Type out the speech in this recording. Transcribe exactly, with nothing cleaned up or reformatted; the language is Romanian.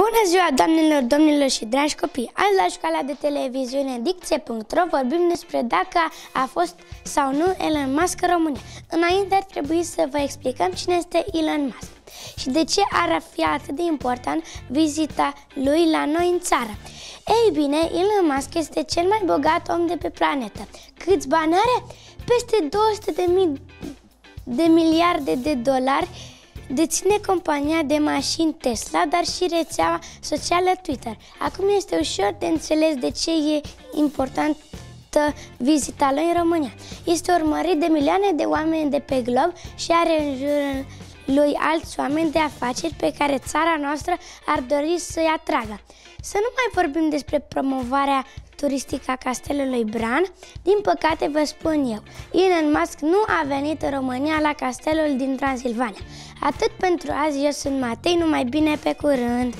Bună ziua, doamnelor, domnilor și dragi copii! Azi la școala de televiziune Dicție punct ro vorbim despre dacă a fost sau nu Elon Musk în România. Înainte ar trebui să vă explicăm cine este Elon Musk și de ce ar fi atât de important vizita lui la noi în țară. Ei bine, Elon Musk este cel mai bogat om de pe planetă. Câți bani are? Peste două sute de miliarde de dolari deține compania de mașini Tesla, dar și rețeaua socială Twitter. Acum este ușor de înțeles de ce e importantă vizita lui în România. Este urmărit de milioane de oameni de pe glob și are în jurul lui alți oameni de afaceri pe care țara noastră ar dori să-i atragă. Să nu mai vorbim despre promovarea turistică a castelului Bran. Din păcate vă spun eu, Elon Musk nu a venit în România la castelul din Transilvania. Atât pentru azi, eu sunt Matei, numai bine, pe curând!